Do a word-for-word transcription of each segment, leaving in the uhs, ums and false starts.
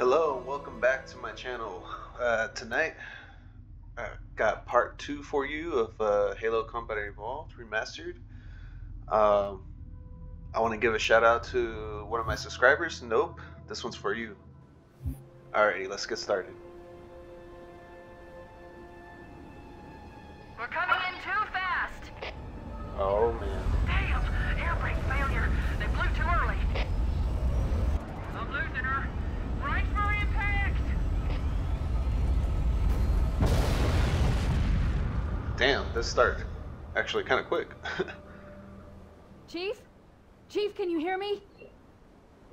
Hello and welcome back to my channel. Uh, tonight I got part two for you of uh, Halo Combat Evolved Remastered. Um, I want to give a shout out to one of my subscribers. Nope, this one's for you. Alrighty, let's get started. We're coming in too fast! Oh man. Damn! Air brake failure! They blew too early! I'm losing her! Right for impact! Damn, this started actually kind of quick. Chief? Chief, can you hear me?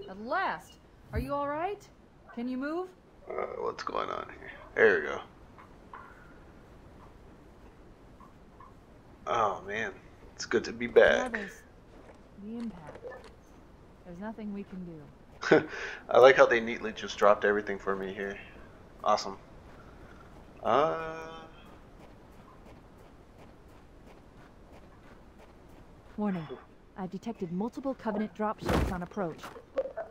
At last! Are you alright? Can you move? Uh, what's going on here? There we go. Oh man, it's good to be back. Yeah, the impact. There's nothing we can do. I like how they neatly just dropped everything for me here. Awesome. Uh... Warning. I've detected multiple Covenant dropships on approach.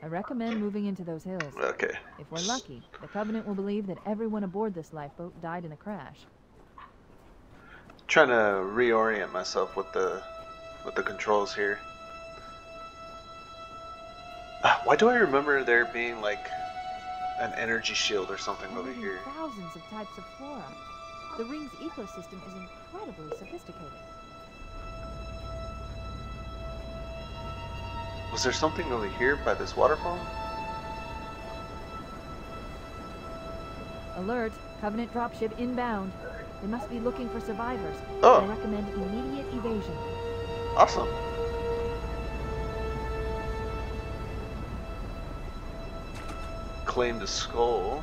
I recommend moving into those hills. Okay. If we're lucky, the Covenant will believe that everyone aboard this lifeboat died in the crash. Trying to reorient myself with the with the controls here. Uh, why do I remember there being like an energy shield or something over here? Thousands of types of flora. The ring's ecosystem is incredibly sophisticated. Was there something over here by this waterfall? Alert! Covenant dropship inbound. They must be looking for survivors. Oh. I recommend immediate evasion. Awesome. Claim the skull.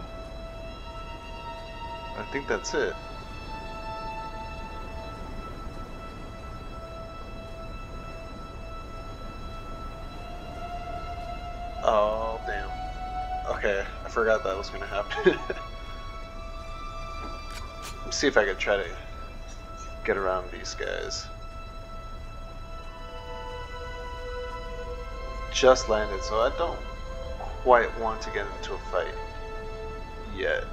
I think that's it. Oh, damn. Okay, I forgot that was gonna happen. Let's see if I can try to get around these guys. Just landed, so I don't quite want to get into a fight yet.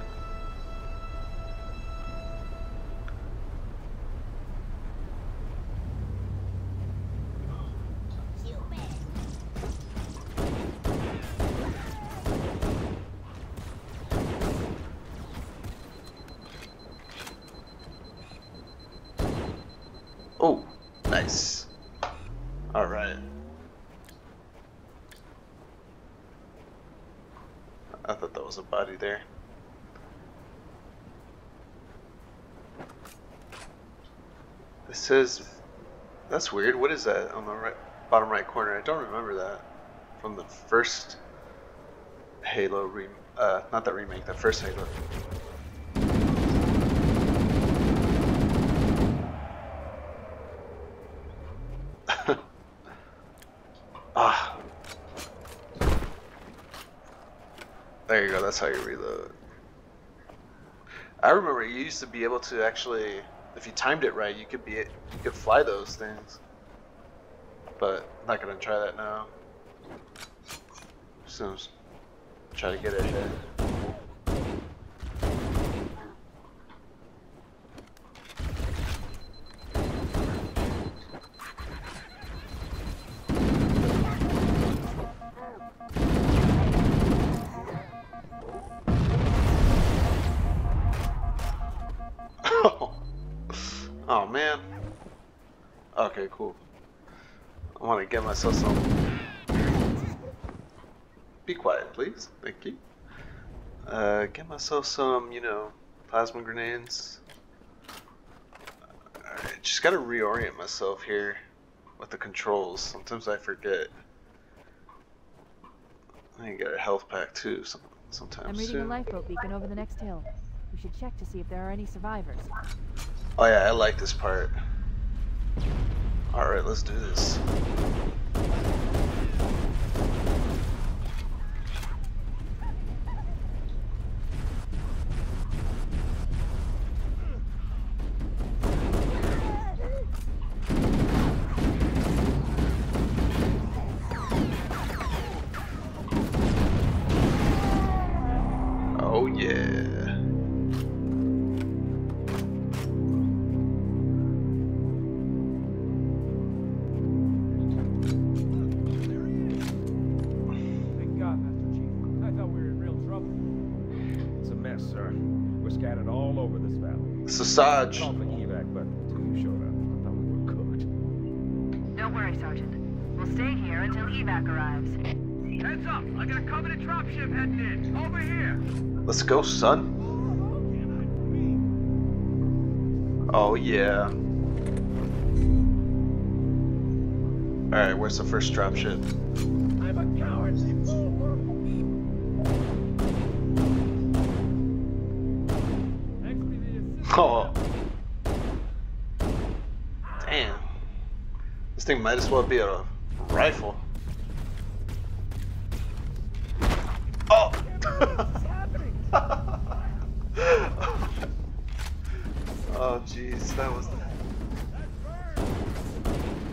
Oh, nice. All right. I thought that was a body there. It says, that's weird. What is that on the right, bottom right corner? I don't remember that from the first Halo re, uh, not that remake, the first Halo. There you go, that's how you reload. I remember you used to be able to actually, if you timed it right, you could be, you could fly those things. But I'm not gonna try that now. So try to get it hit. Oh man. Okay, cool. I want to get myself some. Be quiet, please. Thank you. Uh, get myself some, you know, plasma grenades. Alright, just gotta reorient myself here with the controls. Sometimes I forget. I need to get a health pack too sometimes. I'm reading soon. A lifeboat beacon over the next hill. We should check to see if there are any survivors. Oh yeah, I like this part. Alright, let's do this. So Sarge. Don't worry, Sergeant. We'll stay here until evac arrives. Heads up! I got a Covenant dropship heading in. Over here. Let's go, son. Oh yeah. All right, where's the first dropship? I'm a coward. Oh. Damn. This thing might as well be a rifle. Oh! Oh jeez, that was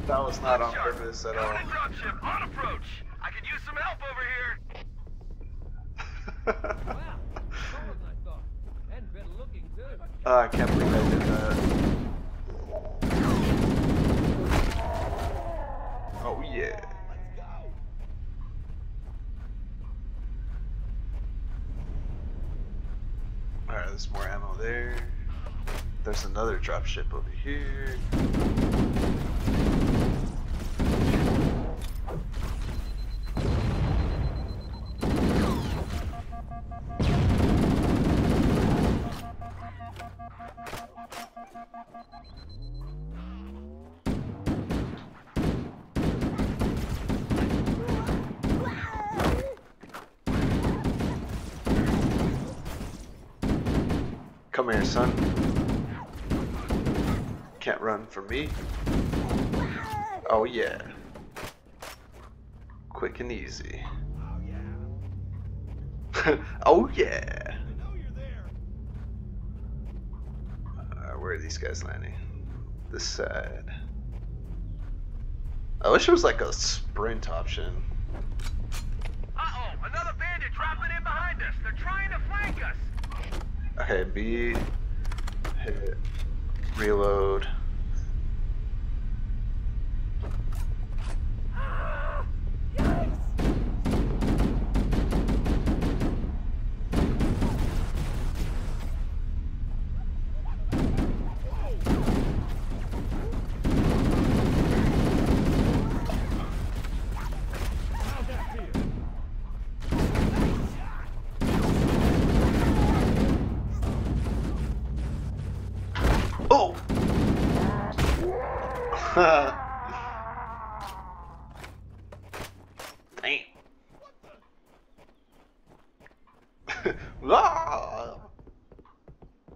That was not on purpose at all. Dropship on approach. I could use some help over here. Wow. Oh, I can't believe I did that. Oh yeah. Alright, there's more ammo there. There's another dropship over here. Come here, son. Can't run from me. Oh yeah. Quick and easy. Oh yeah. Oh yeah. I know you're there. Uh, where are these guys landing? This side. I wish it was like a sprint option. Uh-oh, another bandit dropping in behind us. They're trying to flank us. Okay, B, hit, reload. Ah, yes! Damn.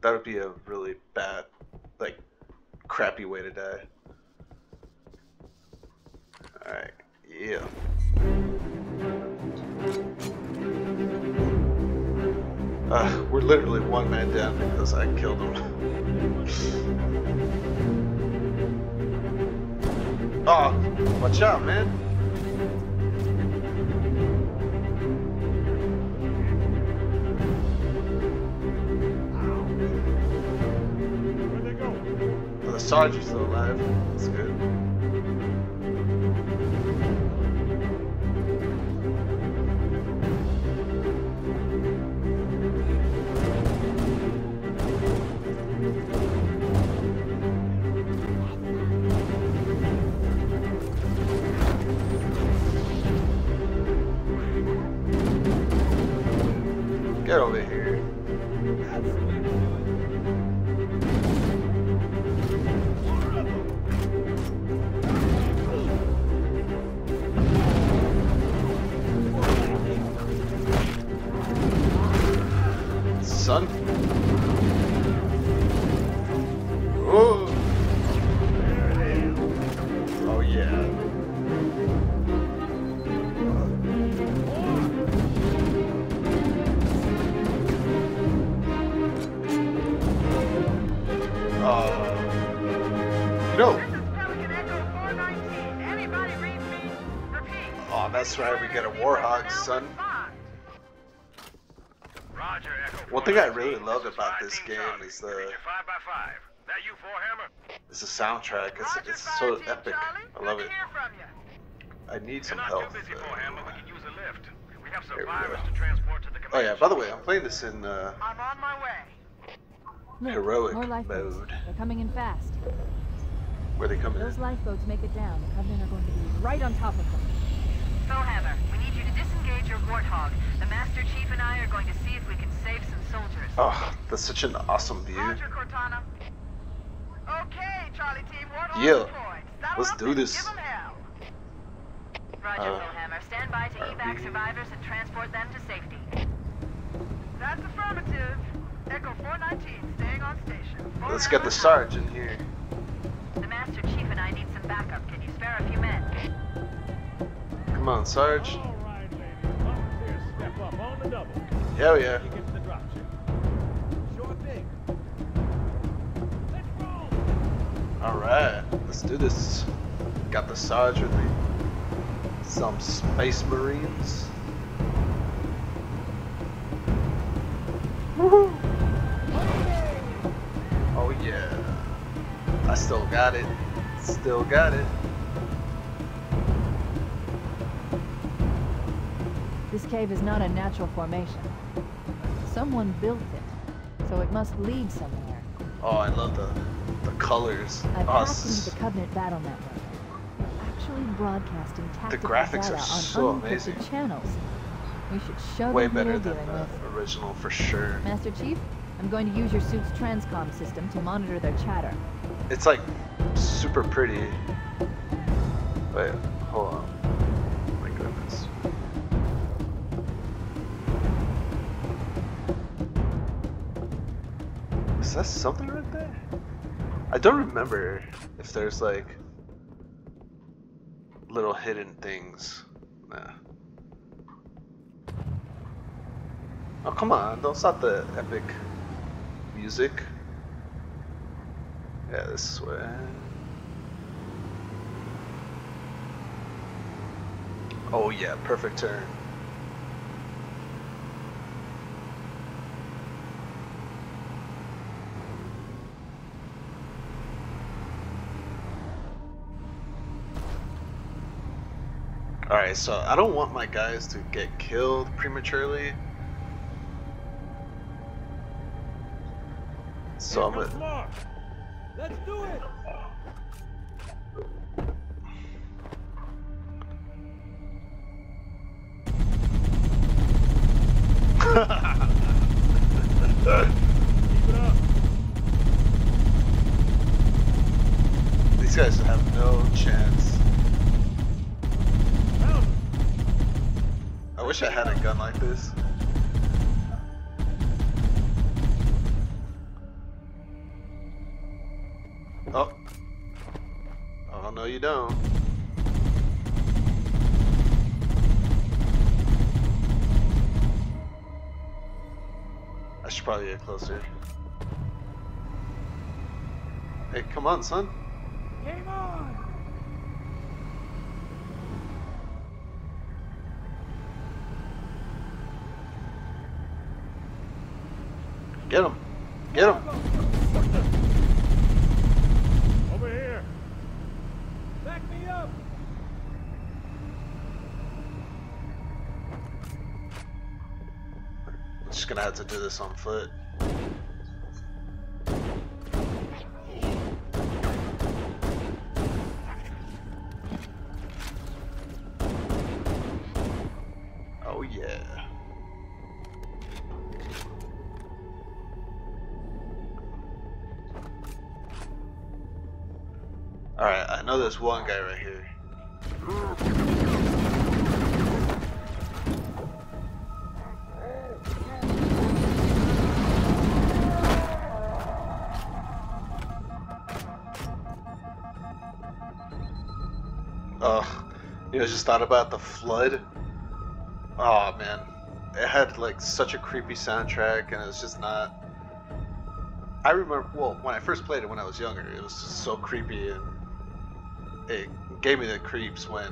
That would be a really bad, like, crappy way to die. Alright, yeah. Uh, we're literally one man down because I killed him. Oh, watch out, man. Where'd they go? Oh, the Sarge's still alive. That's good. Get over here. Son. Oh. Oh yeah. No. This is Pelican Echo four nineteen. Anybody read me? Repeat. Oh, that's right. We got a Warthog, son. Roger, Echo. One thing I really love about this game is the five by five. That you, Foehammer? It's the soundtrack. It's it's so epic. I love it. I need some help. You're not too busy, Foehammer. We can use a lift. We have survivors to transport to the command. Oh yeah. By the way, I'm playing this in. Uh, I'm on my way. heroic mode. They're coming in fast. Where are they coming in? Those lifeboats make it down. The Covenant are going to be right on top of them. Foehammer, we need you to disengage your Warthog. The Master Chief and I are going to see if we can save some soldiers. Oh, that's such an awesome view. Roger, Cortana. Okay, Charlie team, Warthog yeah. Let's do this. Roger, uh, Foehammer. Stand by to evac we... survivors and transport them to safety. That's affirmative. Echo four nineteen, staying on station. Let's get the Sarge in here. The Master Chief and I need some backup. Can you spare a few men? Come on, Sarge. All right, baby. Volunteers, step up on the double. Hell yeah. Sure thing. Let's roll. All right, let's do this. Got the Sarge with me. Some Space Marines. Woohoo! Oh yeah. I still got it. Still got it. This cave is not a natural formation. Someone built it, so it must lead somewhere. Oh, I love the the colors. I've hacked into the Covenant Battle Network. Actually broadcasting tactical data on unrestricted channels. We should show way better than the original for sure. Master Chief, I'm going to use your suit's transcom system to monitor their chatter. It's like super pretty. Wait, hold on. Oh my goodness. Is that something right there? I don't remember if there's like little hidden things. Nah. Oh, come on, don't stop the epic music. Yeah, this way. Oh yeah, perfect turn. Alright, so I don't want my guys to get killed prematurely. So I'm gonna... Let's do it. Keep it up. These guys have no chance. Help. I wish I had a gun like this. Oh. Oh, no you don't. I should probably get closer. Hey, come on, son. Game on! Get him! Get him! Just gonna have to do this on foot. Oh yeah. All right, I know there's one guy right here. You know, I just thought about the flood. Oh man, it had like such a creepy soundtrack, and it's just not. I remember well when I first played it when I was younger. It was just so creepy, and it gave me the creeps when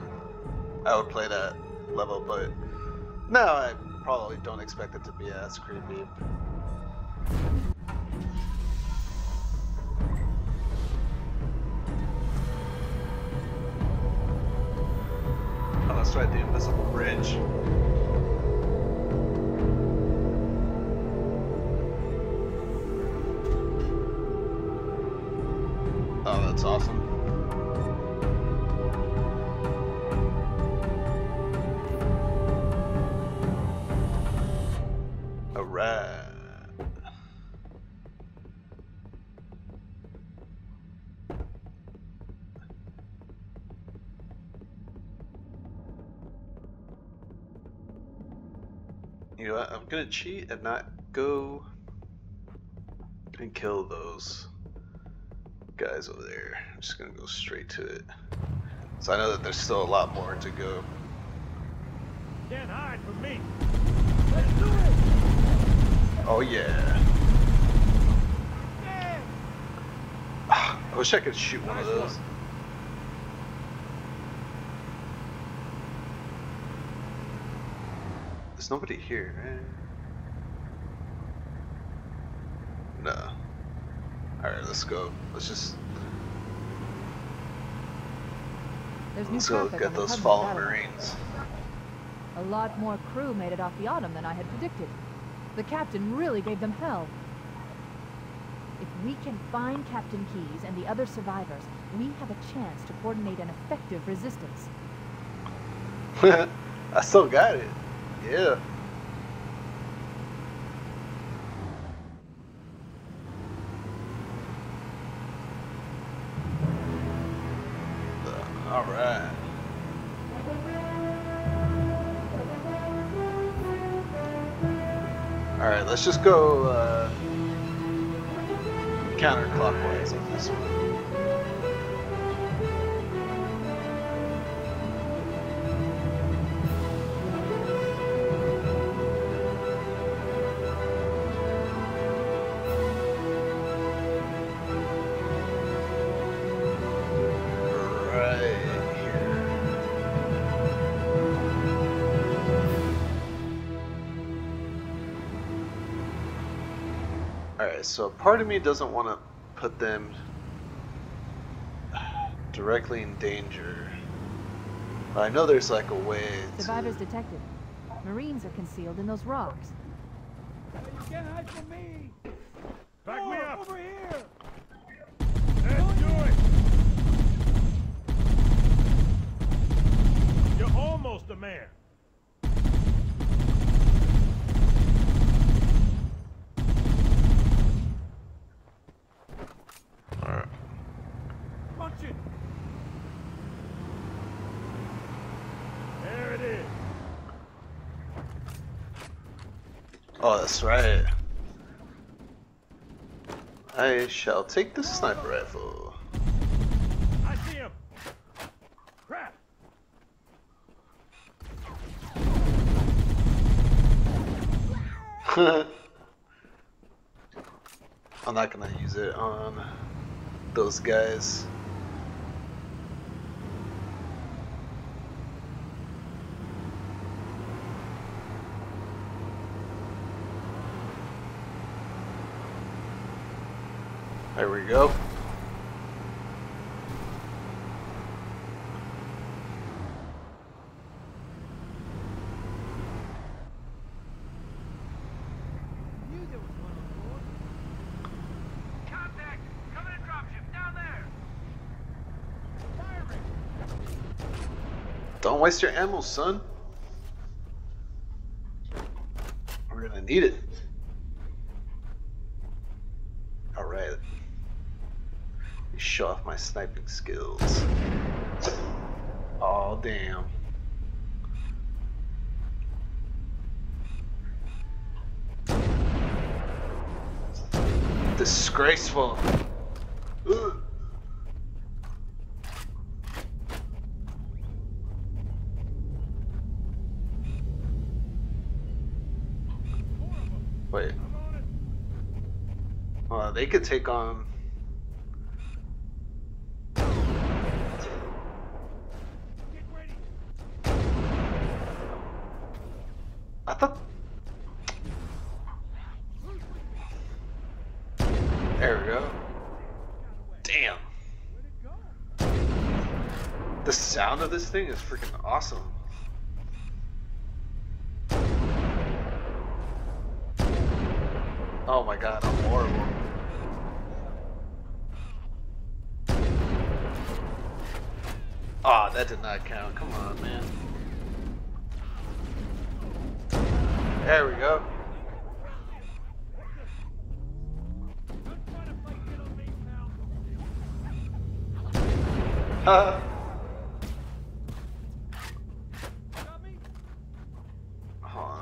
I would play that level. But now I probably don't expect it to be as creepy. That's right, the invisible bridge. That's awesome. All right. You know what? I'm gonna cheat and not go and kill those guys over there. I'm just gonna go straight to it. So I know that there's still a lot more to go. Can't hide from me. Let's do it. Oh yeah. yeah. I wish I could shoot nice one of those. One. There's nobody here, right? No. Alright, let's go. Let's just. There's let's new go get those fallen Marines. A lot more crew made it off the Autumn than I had predicted. The captain really gave them hell. If we can find Captain Keyes and the other survivors, we have a chance to coordinate an effective resistance. I still got it. Yeah. Let's just go uh, counterclockwise on this one. Right. So part of me doesn't want to put them directly in danger. But I know there's like a way Survivors to... detected. Marines are concealed in those rocks. Get hide from me! Back oh, me up! Over here! Let's do it! You're almost a man! Oh, that's right. I shall take the sniper rifle. I see him. Crap. I'm not gonna use it on those guys. There we go. Contact! Covenant dropship down there! Don't waste your ammo, son. We're gonna need it. Show off my sniping skills. Oh damn. Disgraceful. Ugh. Wait. Well, they could take on this thing is freaking awesome. Oh my god, I'm horrible. Aw, oh, that did not count. Come on, man. There we go. Uh. Hold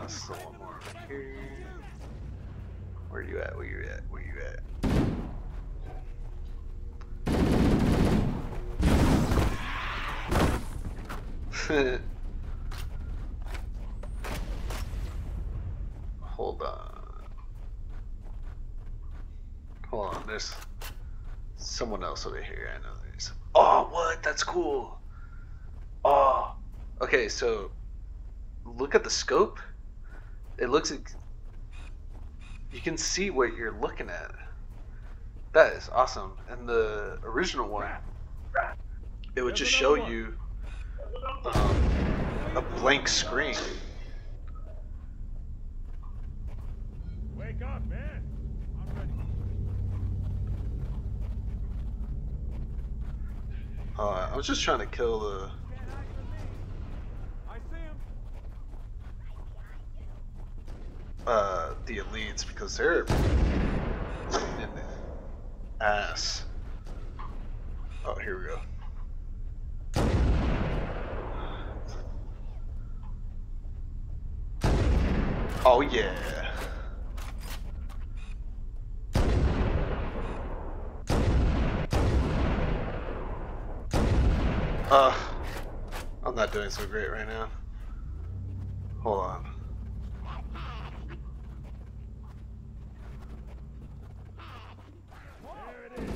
on, still one more over here. Where you at? Where you at? Where you at? Hold on. Hold on, there's someone else over here. I know there's. Oh, what? That's cool. Oh. Okay, so look at the scope. It looks like you can see what you're looking at. That is awesome. And the original one, it would just show you Um, a blank screen. Wake up, man. I'm ready. Uh, I was just trying to kill the. I see him. Uh, the elites because they're in the ass. Oh, here we go. Oh yeah. Uh, I'm not doing so great right now. Hold on. There it is.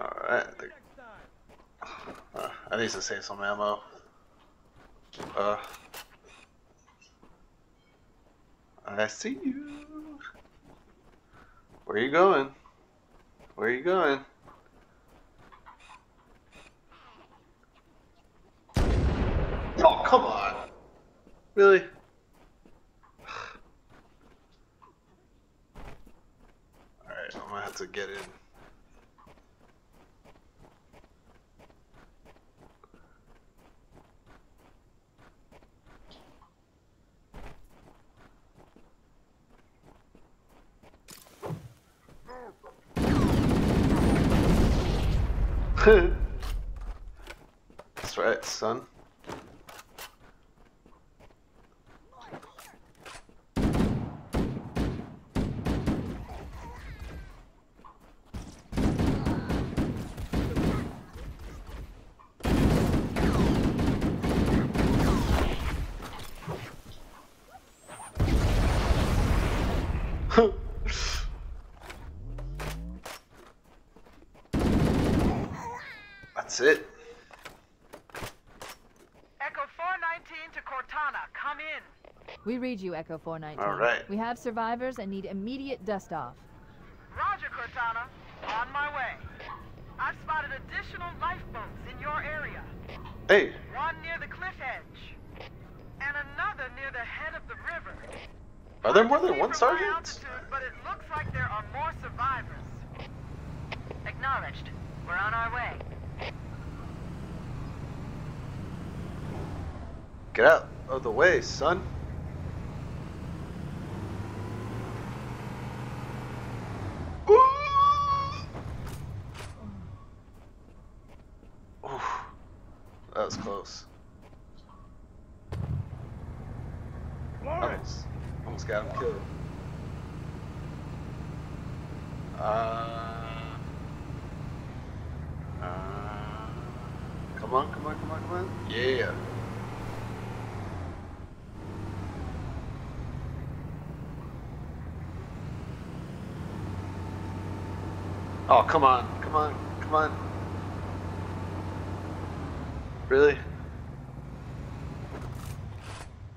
All right. I need to save some ammo. Uh, I see you. Where are you going? Where are you going? Oh, come on! Really? Alright, I'm gonna have to get in. That's right, son. That's it. Echo four nineteen to Cortana, come in. We read you, Echo four nineteen. All right. We have survivors and need immediate dust off. Roger, Cortana. On my way. I've spotted additional lifeboats in your area. Hey. One near the cliff edge, and another near the head of the river. Are there more than one sergeant? Altitude, but it looks like there are more survivors. Acknowledged. We're on our way. Get out of the way, son. Ooh. Ooh. That was close. Almost, almost got him killed. Uh, uh, come on, come on, come on, come on. Yeah. Oh, come on, come on, come on. Really?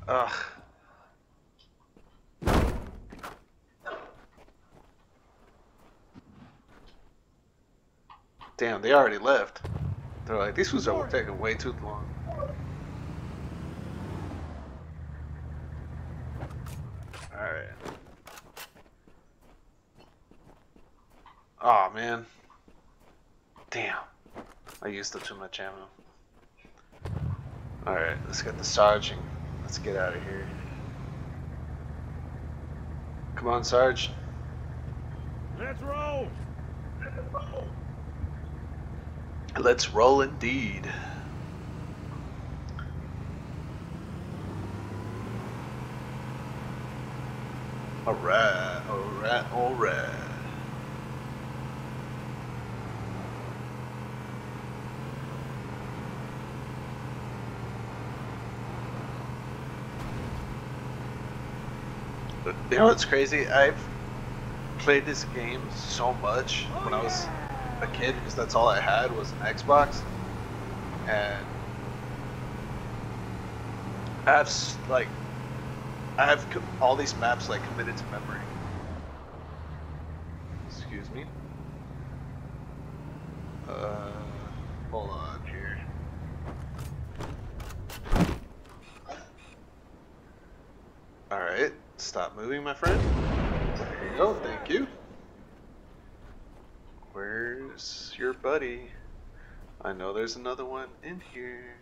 Ugh. Damn, they already left. They're like, these ones are taking way too long. Alright. Oh man. Damn. I used up too much ammo. Alright, let's get the Sarge and let's get out of here. Come on, Sarge. Let's roll! Let's roll. Let's roll indeed. Alright, alright, alright. You know what's crazy? I've played this game so much when I was a kid because that's all I had was an Xbox, and I have like I have all these maps like committed to memory. Excuse me. Uh, hold on here. All right. Stop moving, my friend. There you go, thank you. Where's your buddy? I know there's another one in here.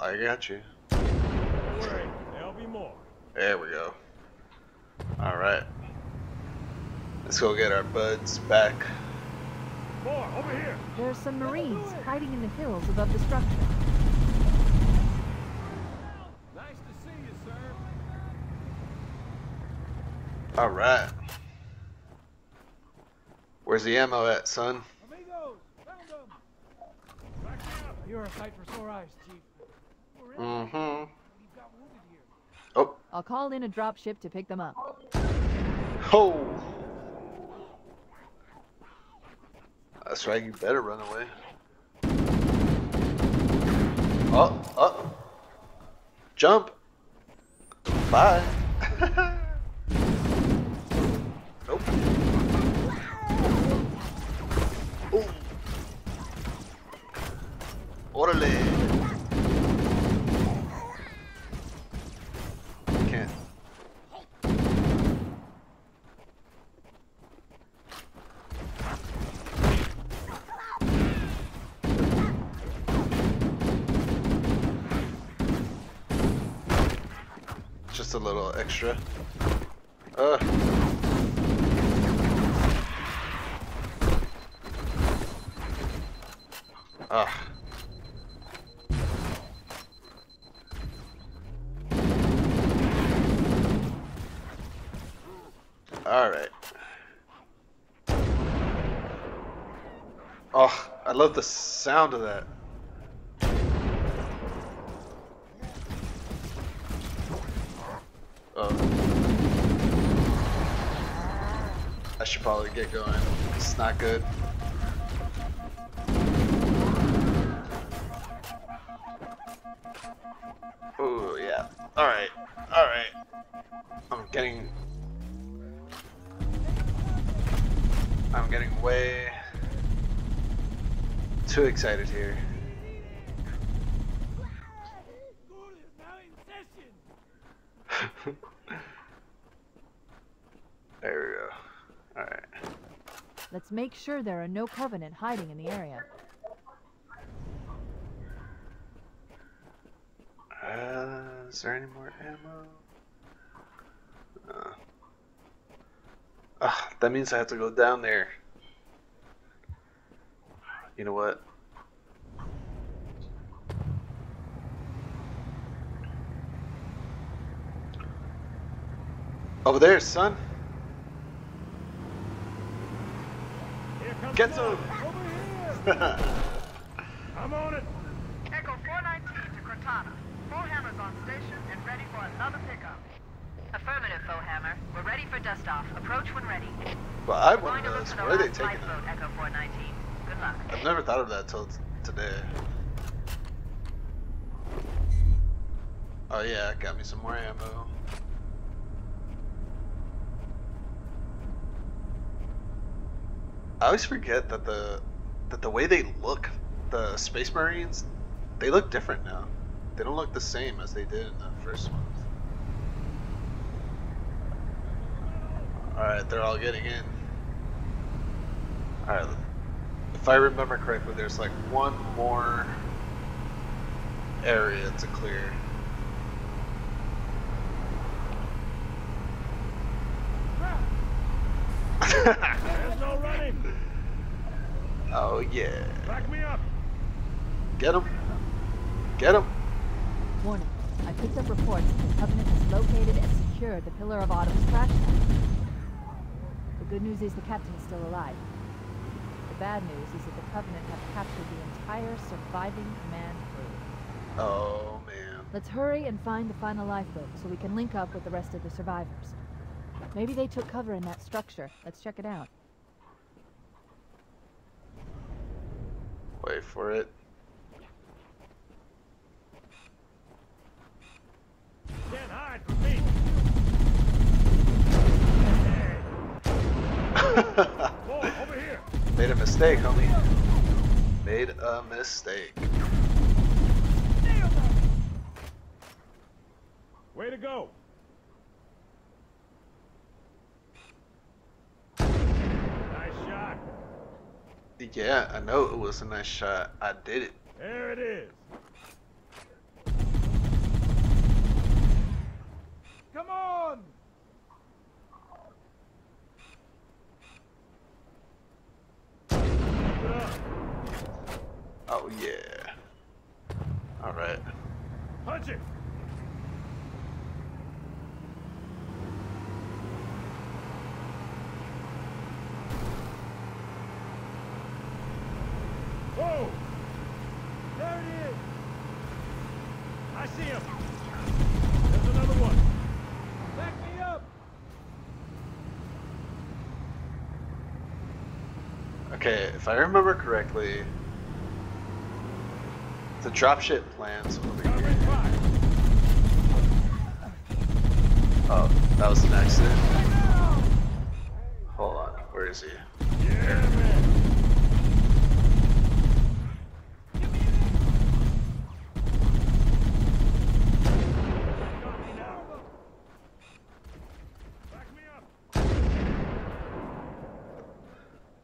I got you. Alright, there'll be more. There we go. Alright. Let's go get our buds back. More, over here! There are some Marines hiding in the hills above the structure. Alright. Where's the ammo at, son? Amigos, found them. Back up. You're a sight for sore eyes, Chief. Mm-hmm. Oh. I'll call in a drop ship to pick them up. Ho! That's right, you better run away. Oh, oh. Jump. Bye. Nope. Oh. Orale. Can't. Just a little extra. Uh. Ugh. All right. Oh, I love the sound of that. Oh. I should probably get going. It's not good. Oh yeah. All right. All right. I'm getting. I'm getting way too excited here. There we go. All right. Let's make sure there are no Covenant hiding in the area. Uh, is there any more ammo? Uh, uh, that means I have to go down there. You know what? Over there, son. Here comes Get some. Over here. I'm on it. Echo four nineteen to Cortana. Foehammer's on station and ready for another pickup. Affirmative, Foehammer. We're ready for dust off. Approach when ready. Well, I want to look for the last life boat, Echo four nineteen. Good luck. I've never thought of that till today. Oh yeah, got me some more ammo. I always forget that the that the way they look, the Space Marines, they look different now. They don't look the same as they did in the first one. Alright, they're all good again. Alright, if I remember correctly, there's like one more area to clear. There's no running. Oh yeah. Back me up. Get him. Get him. Warning. I picked up reports that the Covenant has located and secured the Pillar of Autumn's crash site. The good news is the captain is still alive. The bad news is that the Covenant have captured the entire surviving command crew. Oh man. Let's hurry and find the final lifeboat so we can link up with the rest of the survivors. Maybe they took cover in that structure. Let's check it out. Wait for it. Can't hide from me. Boy, over here. Made a mistake, homie. Made a mistake. Way to go. Yeah, I know it was a nice shot. I did it. There it is. Come on. Oh yeah. All right. Punch it. Okay, if I remember correctly, the dropship plans over here. Oh, that was an accident. Hold on, where is he?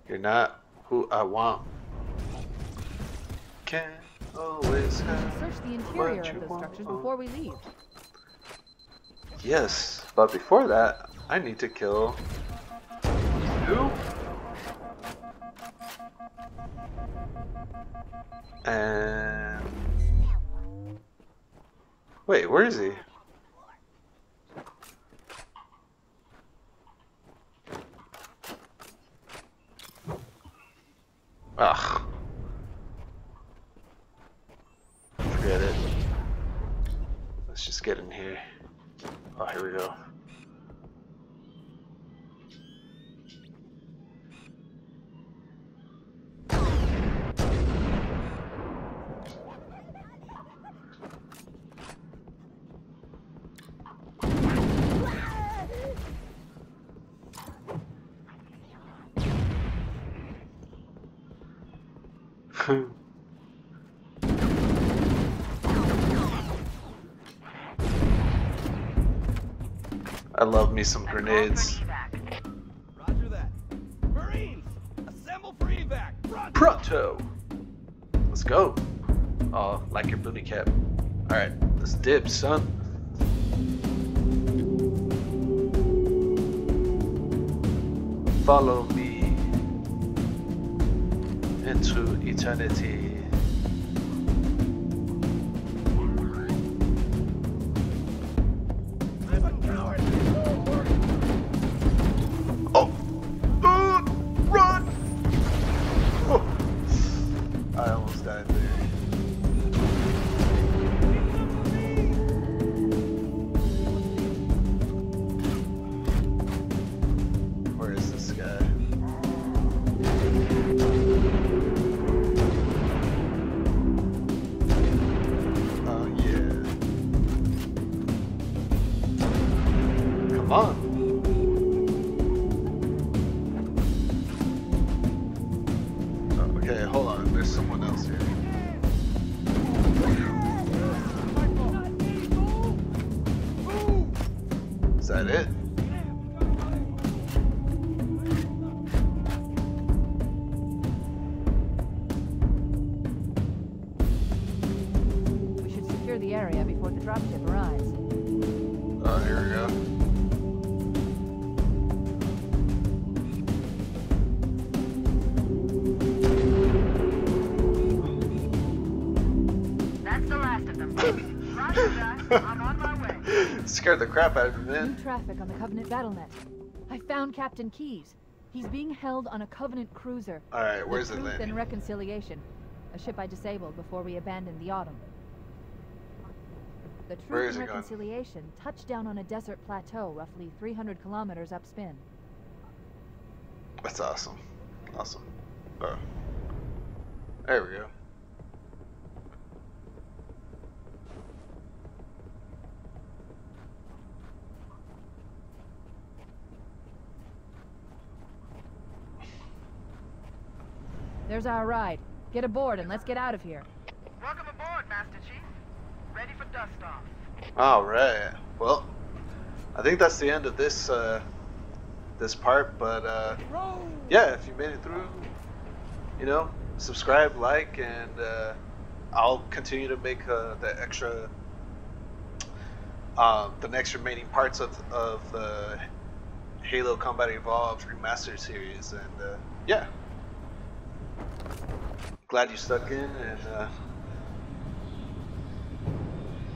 You're not who I want. Can't always have. Search the interior of those structures before we leave. Yes, but before that, I need to kill you and wait, where is he? Ugh. Forget it. Let's just get in here. Oh, here we go. I love me some grenades. Roger that. Marines, assemble for evac. Pronto. Let's go. Oh, like your booty cap. All right, let's dip, son. Follow me into eternity. Is that it? area before the dropship arrives. Oh, uh, here we go. That's the last of them. Roger that. I'm on my way. Scared the crap out of me, man. New traffic on the Covenant battlenet. I found Captain Keyes. He's being held on a Covenant cruiser. All right, where's the Truth landing? And Reconciliation, a ship I disabled before we abandoned the Autumn. The Truth and Reconciliation going? touched down on a desert plateau, roughly three hundred kilometers upspin. That's awesome. Awesome. Oh. There we go. There's our ride. Get aboard and let's get out of here. Welcome aboard, Master Chief. Ready for dust off. All right. Well, I think that's the end of this uh, this part. But uh, yeah, if you made it through, you know, subscribe, like, and uh, I'll continue to make uh, the extra uh, the next remaining parts of of the uh, Halo Combat Evolved Remastered series. And uh, yeah. Glad you stuck in, and uh,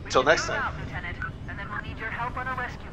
until next time. Out, Lieutenant, and then we'll need your help on a rescue.